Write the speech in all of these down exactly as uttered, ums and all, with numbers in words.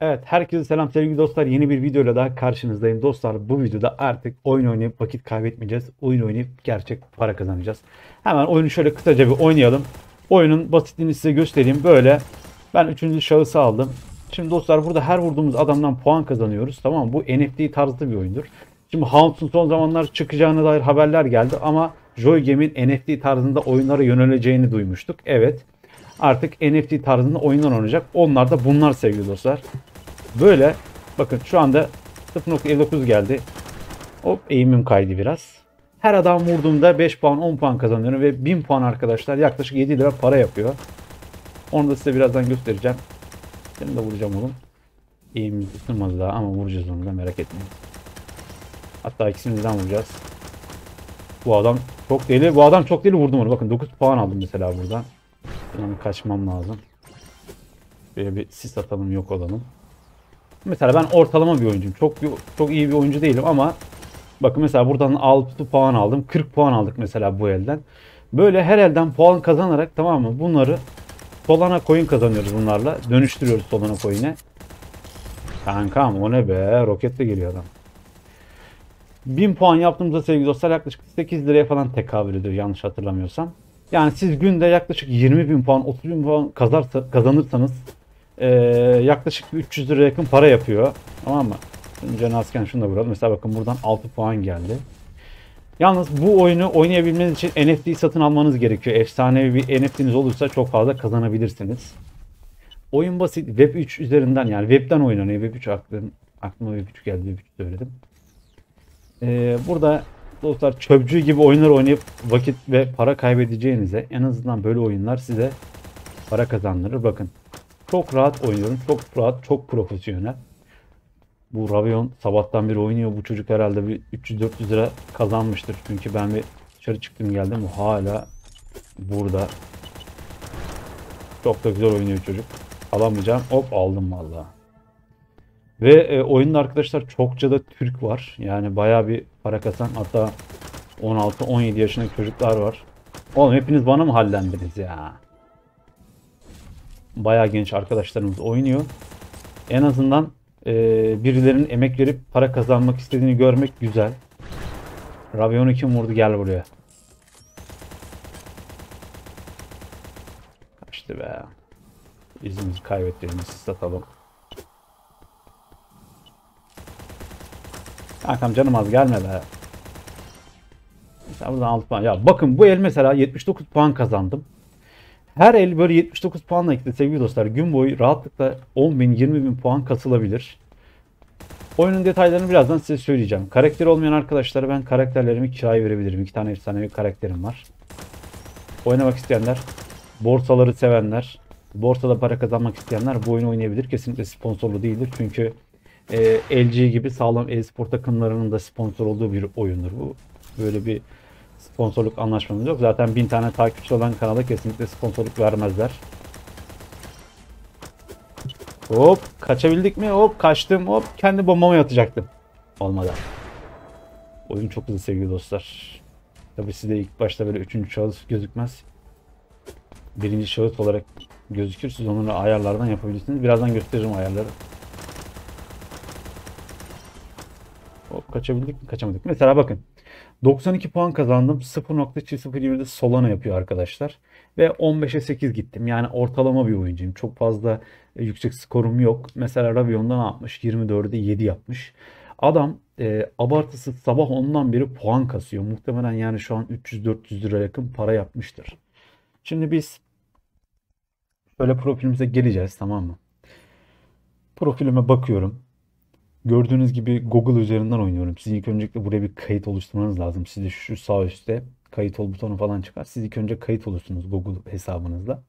Evet, herkese selam sevgili dostlar. Yeni bir videoyla daha karşınızdayım. Dostlar, bu videoda artık oyun oynayıp vakit kaybetmeyeceğiz. Oyun oynayıp gerçek para kazanacağız. Hemen oyunu şöyle kısaca bir oynayalım. Oyunun basitliğini size göstereyim. Böyle ben üçüncü şahısı aldım. Şimdi dostlar, burada her vurduğumuz adamdan puan kazanıyoruz. Tamam mı? Bu N F T tarzı bir oyundur. Şimdi Hound'un son zamanlar çıkacağına dair haberler geldi ama Joy Game'in N F T tarzında oyunlara yöneleceğini duymuştuk. Evet, artık N F T tarzında oyunlar oynayacak. Onlar da bunlar sevgili dostlar. Böyle bakın, şu anda sıfır nokta elli dokuz geldi. Hop, eğimim kaydı biraz. Her adam vurduğumda beş puan on puan kazanıyorum ve bin puan arkadaşlar yaklaşık yedi lira para yapıyor. Onu da size birazdan göstereceğim. Seni de vuracağım oğlum. Eğimimiz ısınmadı daha ama vuracağız onu da, merak etmeyin. Hatta ikisinizden vuracağız. Bu adam çok deli. Bu adam çok deli, vurdum onu. Bakın dokuz puan aldım mesela buradan. Yani kaçmam lazım. Böyle bir sis atalım, yok olalım. Mesela ben ortalama bir oyuncuyum. Çok çok iyi bir oyuncu değilim ama bakın mesela buradan altı puan aldım. kırk puan aldık mesela bu elden. Böyle her elden puan kazanarak, tamam mı? Bunları Solana coin kazanıyoruz bunlarla. Dönüştürüyoruz Solana coin'e. Kankam, o ne be? Roketle geliyor adam. bin puan yaptığımızda sevgili dostlar yaklaşık sekiz liraya falan tekabül ediyor yanlış hatırlamıyorsam. Yani siz günde yaklaşık yirmi bin puan, otuz bin puan kazarsa, kazanırsanız ee, yaklaşık üç yüz liraya yakın para yapıyor. Tamam mı? Cenazken şunu da vuralım. Mesela bakın buradan altı puan geldi. Yalnız bu oyunu oynayabilmeniz için N F T'yi satın almanız gerekiyor. Efsanevi bir N F T'niz olursa çok fazla kazanabilirsiniz. Oyun basit. Web üç üzerinden, yani Web'den oynanıyor. Web üç aklım, aklıma Web üç geldi. Web üç söyledim. Ee, burada dostlar çöpçü gibi oyunlar oynayıp vakit ve para kaybedeceğinize en azından böyle oyunlar size para kazandırır. Bakın çok rahat oynuyorum. Çok rahat, çok profesyonel. Bu Ravion sabahtan beri oynuyor. Bu çocuk herhalde bir üç yüz dört yüz lira kazanmıştır. Çünkü ben bir dışarı çıktım geldim. Bu hala burada. Çok da güzel oynuyor çocuk. Alamayacağım. Hop, aldım vallahi. Ve e, oyunda arkadaşlar çokça da Türk var. Yani bayağı bir para kasan, hatta on altı on yedi yaşındaki çocuklar var. Oğlum hepiniz bana mı hallendiniz ya? Bayağı genç arkadaşlarımız oynuyor. En azından e, birilerinin emek verip para kazanmak istediğini görmek güzel. Ravion'u kim vurdu? Gel buraya. Kaçtı be. İzimizi kaybettiğimizi satalım. Kankam canım az gelme be. Mesela buradan altı puan. Ya bakın bu el mesela yetmiş dokuz puan kazandım. Her el böyle yetmiş dokuz puanla gitti sevgili dostlar. Gün boyu rahatlıkla on bin yirmi bin puan kasılabilir. Oyunun detaylarını birazdan size söyleyeceğim. Karakteri olmayan arkadaşlara ben karakterlerimi kiraya verebilirim. İki tane efsanevi karakterim var. Oynamak isteyenler, borsaları sevenler, borsada para kazanmak isteyenler bu oyunu oynayabilir. Kesinlikle sponsorlu değildir çünkü Ee, L G gibi sağlam e-spor takımlarının da sponsor olduğu bir oyundur bu. Böyle bir sponsorluk anlaşmamız yok. Zaten bin tane takipçi olan kanala kesinlikle sponsorluk vermezler. Hop, kaçabildik mi? Hop, kaçtım. Hop, kendi bombama yatacaktım. Olmadı. Oyun çok hızlı sevgili dostlar. Tabii size ilk başta böyle üçüncü şahıs gözükmez. Birinci şahıs olarak gözükür. Siz onları ayarlardan yapabilirsiniz. Birazdan gösteririm ayarları. Kaçabildik mi? Kaçamadık. Mesela bakın doksan iki puan kazandım. sıfır nokta sıfır yirmide Solana yapıyor arkadaşlar. Ve on beşe sekiz gittim. Yani ortalama bir oyuncuyum. Çok fazla yüksek skorum yok. Mesela Ravion'da ne yapmış? yirmi dörde yedi yapmış. Adam e, abartısız sabah ondan beri puan kasıyor. Muhtemelen yani şu an üç yüz dört yüz lira yakın para yapmıştır. Şimdi biz böyle profilimize geleceğiz, tamam mı? Profilime bakıyorum. Gördüğünüz gibi Google üzerinden oynuyorum. Sizin ilk öncelikle buraya bir kayıt oluşturmanız lazım. Siz de şu sağ üstte kayıt ol butonu falan çıkar. Siz ilk önce kayıt olursunuz Google hesabınızla.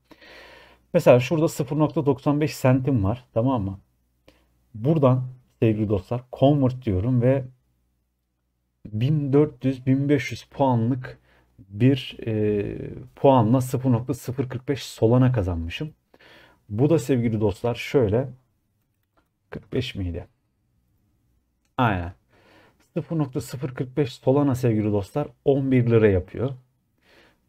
Mesela şurada sıfır nokta doksan beş santim var. Tamam mı? Buradan sevgili dostlar convert diyorum ve bin dört yüz bin beş yüz puanlık bir e, puanla sıfır nokta sıfır kırk beş Solana kazanmışım. Bu da sevgili dostlar şöyle kırk beş miydi? Aynen. sıfır nokta sıfır kırk beş Solana sevgili dostlar on bir lira yapıyor.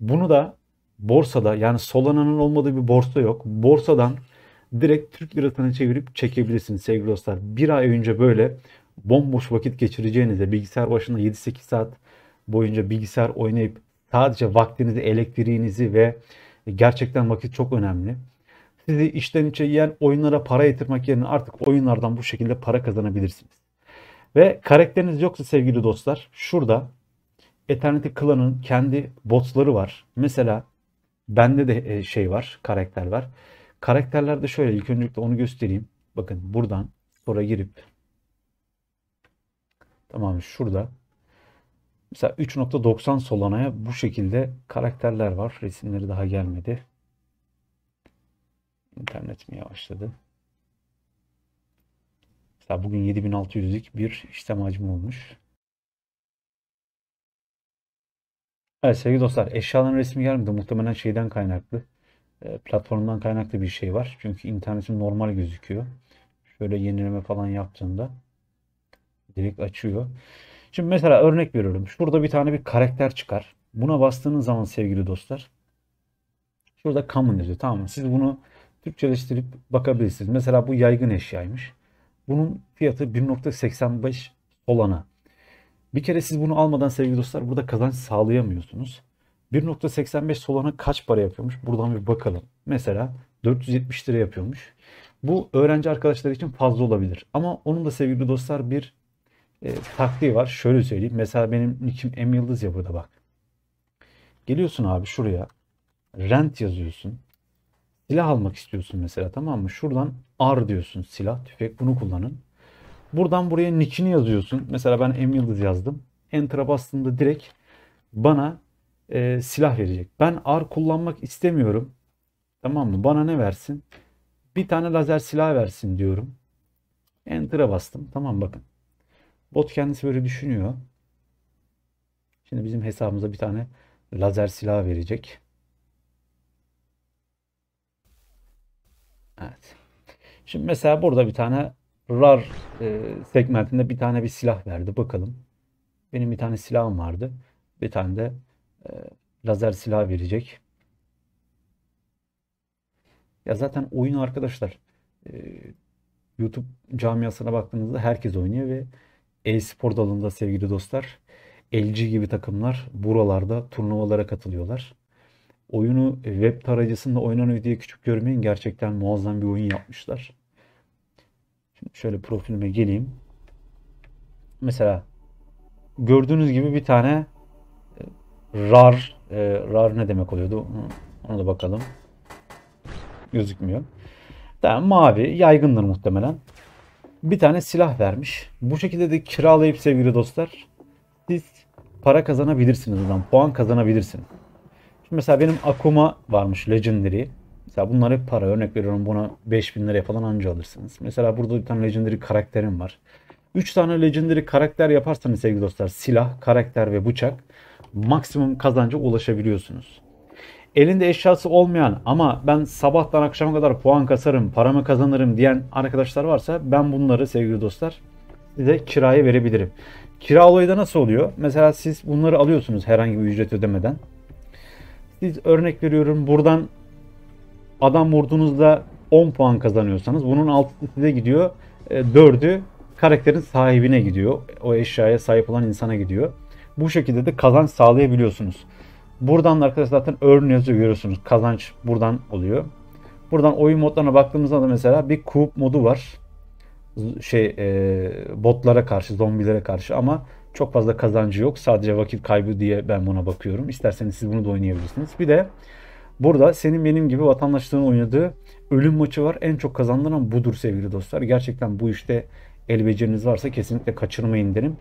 Bunu da borsada, yani Solana'nın olmadığı bir borsa yok. Borsadan direkt Türk lirasını çevirip çekebilirsiniz sevgili dostlar. Bir ay önce böyle bomboş vakit geçireceğinize, bilgisayar başında yedi sekiz saat boyunca bilgisayar oynayıp sadece vaktinizi, elektriğinizi ve gerçekten vakit çok önemli. Sizi içten içe yiyen oyunlara para yatırmak yerine artık oyunlardan bu şekilde para kazanabilirsiniz. Ve karakteriniz yoksa sevgili dostlar, şurada Eternity Clan'ın kendi botları var. Mesela bende de şey var, karakter var. Karakterlerde şöyle, ilk öncelikle onu göstereyim. Bakın buradan sonra girip, tamam, şurada mesela üç nokta doksan Solana'ya bu şekilde karakterler var. Resimleri daha gelmedi. İnternet mi yavaşladı? Mesela bugün yedi bin altı yüz'lik bir işlem hacmi olmuş. Evet sevgili dostlar, eşyaların resmi gelmedi. Muhtemelen şeyden kaynaklı, platformdan kaynaklı bir şey var. Çünkü internetim normal gözüküyor. Şöyle yenileme falan yaptığında direkt açıyor. Şimdi mesela örnek veriyorum. Şurada bir tane bir karakter çıkar. Buna bastığınız zaman sevgili dostlar, şurada common yazıyor. Tamam mı? Siz bunu Türkçeleştirip bakabilirsiniz. Mesela bu yaygın eşyaymış. Bunun fiyatı bir nokta seksen beş Solana. Bir kere siz bunu almadan sevgili dostlar burada kazanç sağlayamıyorsunuz. bir nokta seksen beş Solana kaç para yapıyormuş? Buradan bir bakalım. Mesela dört yüz yetmiş lira yapıyormuş. Bu öğrenci arkadaşlar için fazla olabilir. Ama onun da sevgili dostlar bir e, taktiği var. Şöyle söyleyeyim. Mesela benim nick'im M Yıldız ya burada, bak. Geliyorsun abi şuraya. Rent yazıyorsun. Silah almak istiyorsun mesela, tamam mı? Şuradan R diyorsun, silah, tüfek, bunu kullanın. Buradan buraya nick'ini yazıyorsun. Mesela ben M Yıldız yazdım. Enter'a bastığımda direkt bana e, silah verecek. Ben R kullanmak istemiyorum. Tamam mı? Bana ne versin? Bir tane lazer silah versin diyorum. Enter'a bastım. Tamam, bakın. Bot kendisi böyle düşünüyor. Şimdi bizim hesabımıza bir tane lazer silah verecek. Evet. Şimdi mesela burada bir tane R A R e, segmentinde bir tane bir silah verdi. Bakalım. Benim bir tane silahım vardı. Bir tane de e, lazer silah verecek. Ya zaten oyun arkadaşlar, e, YouTube camiasına baktığınızda herkes oynuyor ve e-spor dalında sevgili dostlar L G gibi takımlar buralarda turnuvalara katılıyorlar. Oyunu web tarayıcısında oynanıyor diye küçük görmeyin. Gerçekten muazzam bir oyun yapmışlar. Şimdi şöyle profilime geleyim. Mesela gördüğünüz gibi bir tane R A R, e, R A R ne demek oluyordu? Ona da bakalım. Gözükmüyor. Tamam, mavi yaygındır muhtemelen. Bir tane silah vermiş. Bu şekilde de kiralayıp sevgili dostlar siz para kazanabilirsiniz. Buradan puan kazanabilirsiniz. Şimdi mesela benim Akuma varmış, Legendary. Mesela bunlar hep para. Örnek veriyorum, buna beş bin liraya falan anca alırsınız. Mesela burada bir tane Legendary karakterim var. üç tane Legendary karakter yaparsanız sevgili dostlar, silah, karakter ve bıçak, maksimum kazanca ulaşabiliyorsunuz. Elinde eşyası olmayan ama ben sabahtan akşama kadar puan kasarım, paramı kazanırım diyen arkadaşlar varsa ben bunları sevgili dostlar size kiraya verebilirim. Kira olayı da nasıl oluyor? Mesela siz bunları alıyorsunuz herhangi bir ücret ödemeden. Siz örnek veriyorum, buradan adam vurduğunuzda on puan kazanıyorsanız bunun altısı size gidiyor, dördü karakterin sahibine gidiyor. O eşyaya sahip olan insana gidiyor. Bu şekilde de kazanç sağlayabiliyorsunuz. Buradan da arkadaşlar zaten earn yazıyor, görüyorsunuz. Kazanç buradan oluyor. Buradan oyun modlarına baktığımızda da mesela bir coop modu var. Şey e, botlara karşı, zombilere karşı ama çok fazla kazancı yok. Sadece vakit kaybı diye ben buna bakıyorum. İsterseniz siz bunu da oynayabilirsiniz. Bir de burada senin benim gibi vatandaşların oynadığı ölüm maçı var. En çok kazandıran budur sevgili dostlar. Gerçekten bu işte el beceriniz varsa kesinlikle kaçırmayın derim.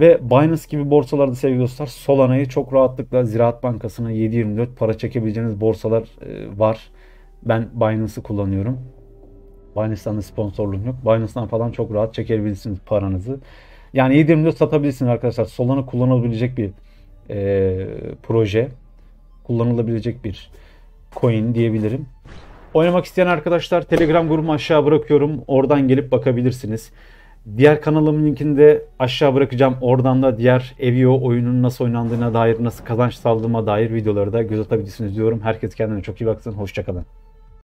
Ve Binance gibi borsalarda sevgili dostlar Solana'yı çok rahatlıkla Ziraat Bankası'na yedi yirmi dört para çekebileceğiniz borsalar var. Ben Binance'ı kullanıyorum. Binance'dan da sponsorluğum yok. Binance'dan falan çok rahat çekebilirsiniz paranızı. Yani yedi yirmi dört satabilirsiniz arkadaşlar. Solana kullanılabilecek bir e, proje. Kullanılabilecek bir coin diyebilirim. Oynamak isteyen arkadaşlar Telegram grubumu aşağı bırakıyorum. Oradan gelip bakabilirsiniz. Diğer kanalımın linkini de aşağı bırakacağım. Oradan da diğer Evio oyunun nasıl oynandığına dair, nasıl kazanç sağladığıma dair videoları da göz atabilirsiniz diyorum. Herkes kendine çok iyi baksın. Hoşça kalın.